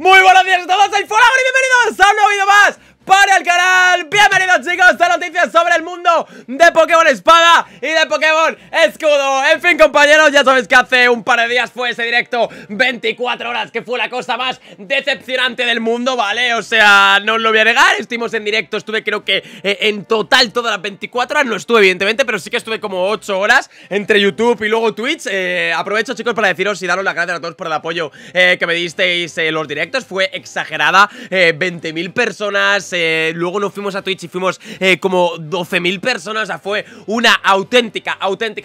Muy buenos días a todos, soy Folagor y bienvenidos a un nuevo vídeo más para el canal. Bienvenidos chicos a noticias sobre el mundo de Pokémon Espada y de Pokémon Escudo. En fin compañeros, ya sabéis que hace un par de días fue ese directo 24 horas que fue la cosa más decepcionante del mundo, ¿vale? O sea, no os lo voy a negar, estuvimos en directo, estuve creo que en total todas las 24 horas, no estuve evidentemente, pero sí que estuve como 8 horas entre YouTube y luego Twitch. Aprovecho chicos para deciros y daros las gracias a todos por el apoyo que me disteis en los directos, fue exagerada, 20.000 personas. Luego nos fuimos a Twitch y fuimos como 12.000 personas, o sea, fue una auténtica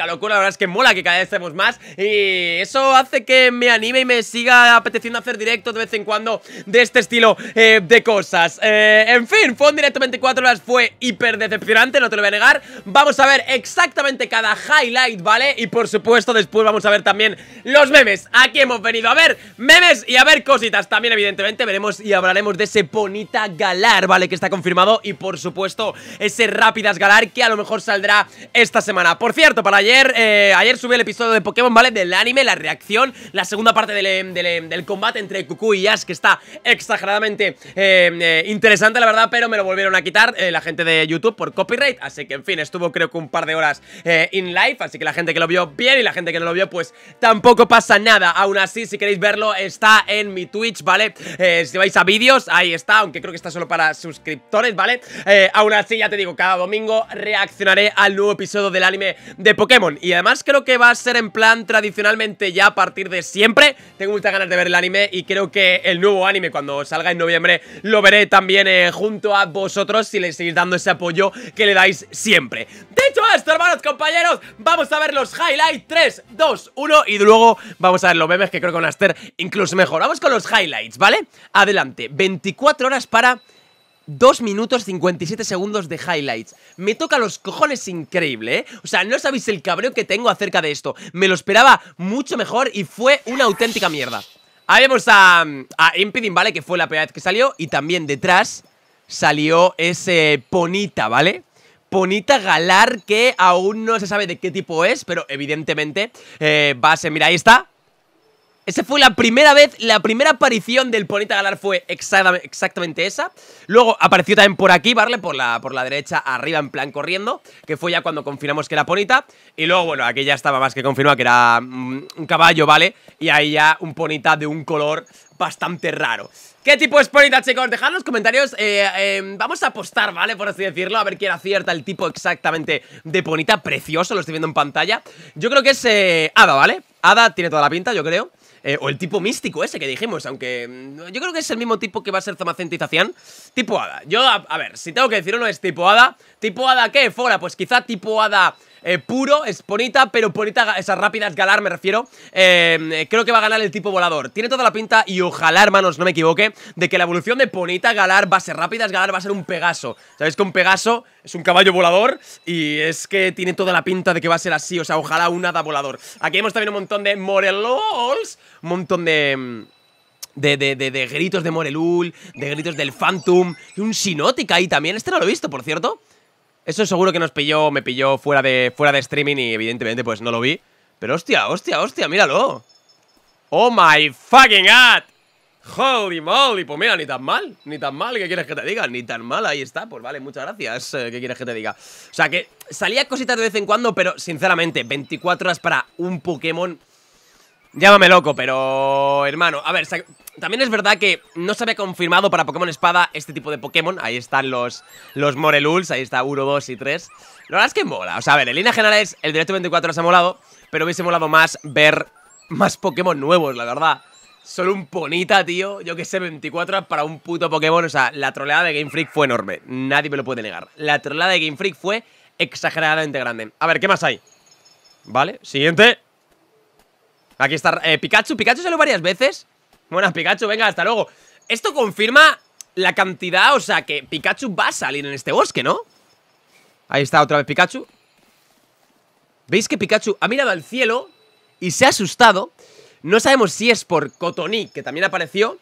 locura. La verdad es que mola que cada vez estemos más y eso hace que me anime y me siga apeteciendo hacer directos de vez en cuando de este estilo de cosas. En fin, fue un directo 24 horas, fue hiper decepcionante, no te lo voy a negar. Vamos a ver exactamente cada highlight, ¿vale? Y por supuesto después vamos a ver también los memes. Aquí hemos venido a ver memes y a ver cositas. También evidentemente veremos y hablaremos de ese Ponyta Galar, ¿vale? Que está confirmado, y por supuesto ese Rápidas Galar que a lo mejor saldrá esta semana. Por cierto, para ayer ayer subí el episodio de Pokémon, ¿vale? Del anime, la reacción, la segunda parte del combate entre Cucú y Ash, que está exageradamente interesante, la verdad, pero me lo volvieron a quitar la gente de YouTube por copyright, así que en fin, estuvo creo que un par de horas in live, así que la gente que lo vio bien y la gente que no lo vio, pues tampoco pasa nada. Aún así, si queréis verlo, está en mi Twitch, ¿vale? Si vais a vídeos, ahí está, aunque creo que está solo para sus suscriptores, ¿vale? Aún así, ya te digo, cada domingo reaccionaré al nuevo episodio del anime de Pokémon. Y además creo que va a ser en plan tradicionalmente ya a partir de siempre. Tengo muchas ganas de ver el anime y creo que el nuevo anime cuando salga en noviembre lo veré también junto a vosotros si le seguís dando ese apoyo que le dais siempre. Dicho esto, hermanos, compañeros, vamos a ver los highlights. 3, 2, 1 y luego vamos a ver los memes, que creo que van a estar incluso mejor. Vamos con los highlights, ¿vale? Adelante, 24 horas para 2 minutos 57 segundos de highlights. Me toca los cojones, increíble, ¿eh? O sea, no sabéis el cabreo que tengo acerca de esto. Me lo esperaba mucho mejor y fue una auténtica mierda. Ahí vemos a Impidin, ¿vale? Que fue la primera vez que salió. Y también detrás salió ese Ponyta, ¿vale? Ponyta Galar, que aún no se sabe de qué tipo es, pero evidentemente va a ser... Mira, ahí está. Esa fue la primera vez, la primera aparición del Ponyta Galar fue exactamente esa. Luego apareció también por aquí, ¿vale? Por la derecha, arriba, en plan corriendo, que fue ya cuando confirmamos que era Ponyta. Y luego, bueno, aquí ya estaba más que confirmado que era un caballo, ¿vale? Y ahí ya un Ponyta de un color bastante raro. ¿Qué tipo es Ponyta, chicos? Dejad en los comentarios. Vamos a apostar, ¿vale? Por así decirlo, a ver quién acierta el tipo exactamente de Ponyta. Precioso, lo estoy viendo en pantalla. Yo creo que es Hada, ¿vale? Hada tiene toda la pinta, yo creo. O el tipo místico ese que dijimos, aunque yo creo que es el mismo tipo que va a ser Zamacentización. Tipo Hada. Yo, a ver, si tengo que decir uno es tipo Hada. ¿Tipo Hada qué? Fora, pues quizá tipo Hada puro, es Ponyta, pero Ponyta, esas Rápidas Galar me refiero, creo que va a ganar el tipo volador. Tiene toda la pinta, y ojalá, hermanos, no me equivoque, de que la evolución de Ponyta Galar va a ser Rápidas Galar, va a ser un Pegaso. ¿Sabéis que un Pegaso es un caballo volador? Y es que tiene toda la pinta de que va a ser así, o sea, ojalá un Hada volador. Aquí vemos también un montón de Morelulls, un montón de gritos de Morelull, de gritos del Phantom, y un Shiinotic ahí también. Este no lo he visto, por cierto. Eso seguro que me pilló fuera de streaming y evidentemente pues no lo vi. Pero hostia, míralo. Oh my fucking god. Holy moly, pues mira, ni tan mal, ¿qué quieres que te diga? Ni tan mal, ahí está, pues vale, muchas gracias, ¿qué quieres que te diga? O sea que salía cositas de vez en cuando, pero sinceramente, 24 horas para un Pokémon... Llámame loco, pero... Hermano, a ver, también es verdad que no se había confirmado para Pokémon Espada este tipo de Pokémon. Ahí están los Morelulls, ahí está 1, 2 y 3. La verdad es que mola, o sea, a ver, en líneas generales el directo 24 se ha molado, pero hubiese molado más ver más Pokémon nuevos, la verdad. Solo un Ponyta, tío, yo que sé, 24 horas para un puto Pokémon. O sea, la troleada de Game Freak fue enorme, nadie me lo puede negar. La troleada de Game Freak fue exageradamente grande. A ver, ¿qué más hay? Vale, siguiente. Aquí está Pikachu. Pikachu salió varias veces. Buenas, Pikachu, venga, hasta luego. Esto confirma la cantidad, o sea, que Pikachu va a salir en este bosque, ¿no? Ahí está otra vez Pikachu. ¿Veis que Pikachu ha mirado al cielo y se ha asustado? No sabemos si es por Cotoní, que también apareció,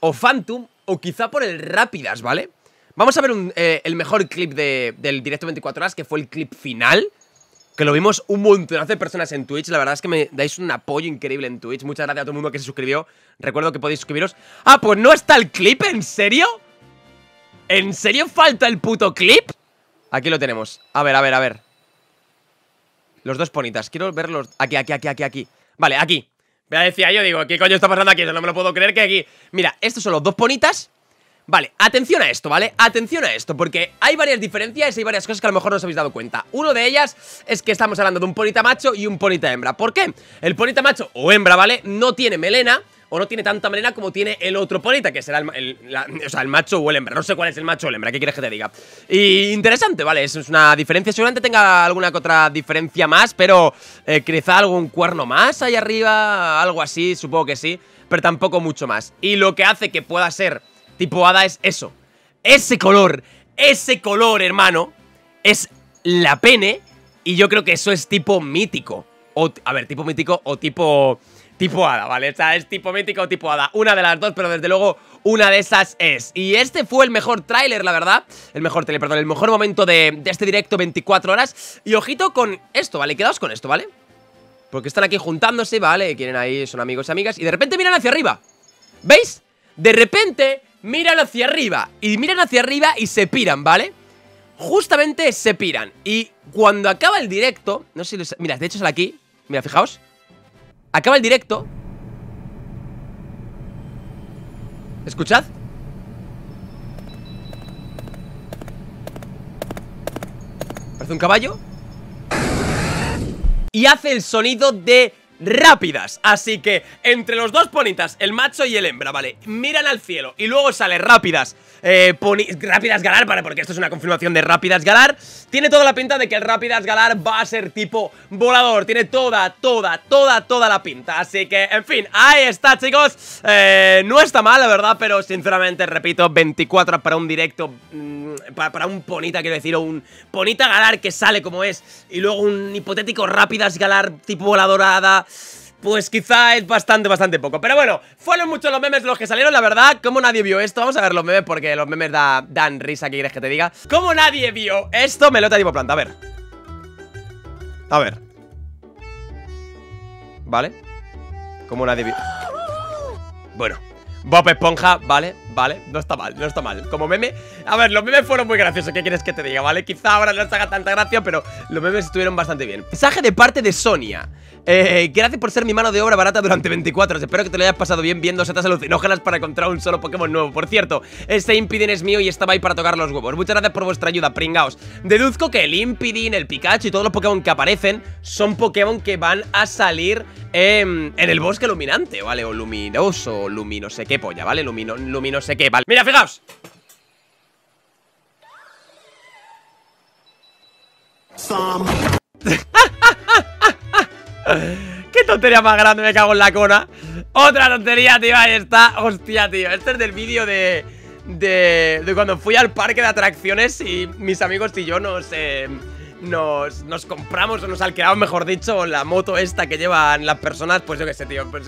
o Phantom, o quizá por el Rápidas, ¿vale? Vamos a ver el mejor clip del directo 24 horas, que fue el clip final. Que lo vimos un montonazo de personas en Twitch. La verdad es que me dais un apoyo increíble en Twitch. Muchas gracias a todo el mundo que se suscribió. Recuerdo que podéis suscribiros. Ah, pues no está el clip, ¿en serio? ¿En serio falta el puto clip? Aquí lo tenemos. A ver, a ver, a ver. Los dos Ponytas. Quiero verlos. Aquí, aquí, aquí, aquí, aquí. Vale, aquí. Me decía yo, digo, ¿qué coño está pasando aquí? No me lo puedo creer que aquí. Mira, estos son los dos Ponytas. Vale, atención a esto, ¿vale? Atención a esto, porque hay varias diferencias y hay varias cosas que a lo mejor no os habéis dado cuenta. Uno de ellas es que estamos hablando de un Ponyta macho y un Ponyta hembra. ¿Por qué? El Ponyta macho o hembra, ¿vale? No tiene melena o no tiene tanta melena como tiene el otro Ponyta, que será el macho o el hembra. No sé cuál es el macho o el hembra, ¿qué quieres que te diga? Y interesante, ¿vale? Es una diferencia. Seguramente tenga alguna que otra diferencia más, pero quizá algún cuerno más ahí arriba, algo así, supongo que sí, pero tampoco mucho más. Y lo que hace que pueda ser tipo hada es eso. Ese color, hermano, es la pene. Y yo creo que eso es tipo mítico. O, a ver, tipo mítico o tipo hada, ¿vale? O sea, es tipo mítico o tipo hada. Una de las dos, pero desde luego una de esas es. Y este fue el mejor tráiler, la verdad. El mejor tráiler, perdón, el mejor momento de este directo, 24 horas. Y ojito con esto, ¿vale? Quedaos con esto, ¿vale? Porque están aquí juntándose, ¿vale? Quieren ahí, son amigos y amigas. Y de repente miran hacia arriba. ¿Veis? De repente miran hacia arriba. Y miran hacia arriba y se piran, ¿vale? Justamente se piran. Y cuando acaba el directo, no sé si los... Mira, de hecho sale aquí. Mira, fijaos. Acaba el directo. ¿Escuchad? Parece un caballo. Y hace el sonido de Rápidas, así que entre los dos Ponytas, el macho y el hembra, vale, miran al cielo y luego sale Rápidas, Rápidas Galar, vale, porque esto es una confirmación de Rápidas Galar. Tiene toda la pinta de que el Rápidas Galar va a ser tipo volador, tiene toda la pinta. Así que, en fin, ahí está, chicos. No está mal, la verdad, pero sinceramente, repito, 24 para un directo, para un Ponyta, quiero decir, o un Ponyta Galar que sale como es, y luego un hipotético Rápidas Galar tipo voladorada. Pues quizá es bastante poco. Pero bueno, fueron muchos los memes los que salieron, la verdad. Como nadie vio esto, vamos a ver los memes, porque los memes dan risa, ¿qué quieres que te diga? Como nadie vio esto, melota tipo planta, a ver. A ver. Vale. Como nadie vio. Bueno, Bob Esponja, vale, vale, no está mal, no está mal. Como meme, a ver, los memes fueron muy graciosos, ¿qué quieres que te diga? Vale, quizá ahora no les haga tanta gracia, pero los memes estuvieron bastante bien. Mensaje de parte de Sonia. Gracias por ser mi mano de obra barata durante 24 horas. Espero que te lo hayas pasado bien viendo setas alucinógenas para encontrar un solo Pokémon nuevo. Por cierto, este Impidin es mío y estaba ahí para tocar los huevos. Muchas gracias por vuestra ayuda, pringaos. Deduzco que el Impidin, el Pikachu y todos los Pokémon que aparecen son Pokémon que van a salir en el bosque luminante, ¿vale? O luminoso, lumino sé qué polla, ¿vale? Lumino sé qué, ¿vale? Mira, fijaos. ¡Qué tontería más grande! Me cago en la cona. Otra tontería, tío, ahí está. Hostia, tío, este es del vídeo de cuando fui al parque de atracciones y mis amigos y yo nos compramos, o nos alquilamos, mejor dicho, la moto esta que llevan las personas. Pues yo qué sé, tío, pues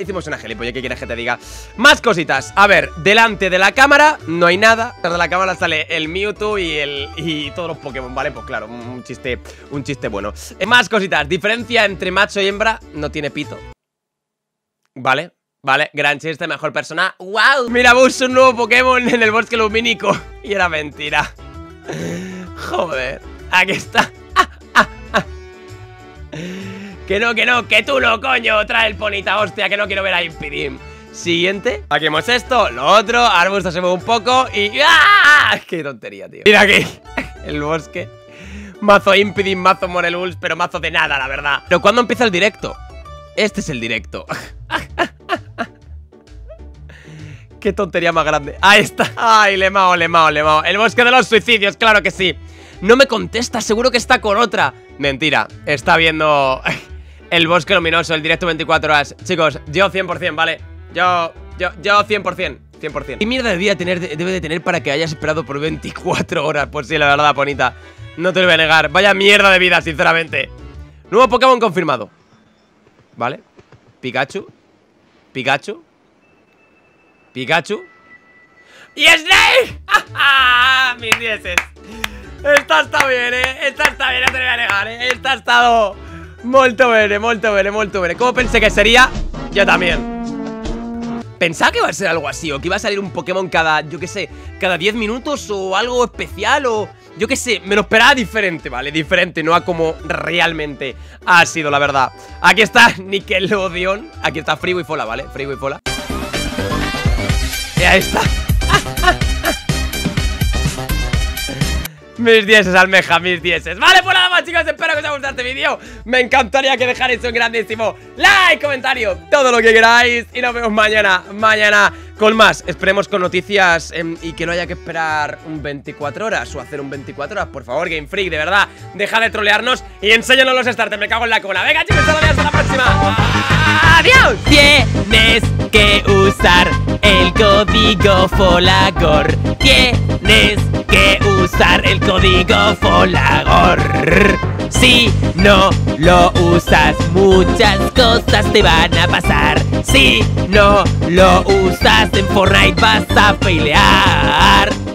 hicimos una gilipollez, ¿qué quieres que te diga? Más cositas, a ver, delante de la cámara no hay nada. Detrás de la cámara sale el Mewtwo y todos los Pokémon, ¿vale? Pues claro, un chiste bueno. Más cositas, diferencia entre macho y hembra, no tiene pito. Vale, vale, gran chiste, mejor persona, wow. Mira, Bus, un nuevo Pokémon en el bosque lumínico. Y era mentira. Joder. Aquí está. Que no, que tú no, coño. Trae el Ponyta, hostia, que no quiero ver a Impidimp. Siguiente. Aquí hemos esto, lo otro. Arbusto se mueve un poco y... ¡ah! ¡Qué tontería, tío! Mira aquí. El bosque. Mazo Impidimp, mazo Morelull, pero mazo de nada, la verdad. Pero ¿cuándo empieza el directo? Este es el directo. ¡Qué tontería más grande! Ahí está. ¡Ay, le mao, le mao, le mao! El bosque de los suicidios, claro que sí. No me contesta, seguro que está con otra. Mentira, está viendo el bosque luminoso, el directo 24 horas. Chicos, yo 100%, ¿vale? Yo 100%. ¿Qué mierda de día debe de tener para que hayas esperado por 24 horas? Pues sí, la verdad, Ponyta, no te lo voy a negar. Vaya mierda de vida, sinceramente. Nuevo Pokémon confirmado, ¿vale? Pikachu. ¡Y Snake! ¡Ja, ja! ¡Mis dieces! Esta está bien, esta está bien, no te lo voy a negar, esta ha estado molto bene. Como pensé que sería, yo también. Pensaba que iba a ser algo así, o que iba a salir un Pokémon cada, yo qué sé, cada 10 minutos o algo especial o... Yo qué sé, me lo esperaba diferente, ¿vale? Diferente, no a como realmente ha sido, la verdad. Aquí está Nickelodeon, aquí está Freeway Fola, ¿vale? Freeway Fola. Y ahí está. Mis dieces, almeja, mis dieces. Vale, pues nada más, chicos, espero que os haya gustado este vídeo. Me encantaría que dejarais un grandísimo like, comentario, todo lo que queráis. Y nos vemos mañana, con más. Esperemos con noticias y que no haya que esperar un 24 horas o hacer un 24 horas. Por favor, Game Freak, de verdad, deja de trolearnos y enséñanos los starters. Me cago en la cola. Venga, chicos, hasta la próxima. ¡Adiós! Tienes que usar el código Folagor. Tienes que usar el código Folagor. Si no lo usas, muchas cosas te van a pasar. Si no lo usas, en Fortnite vas a pelear.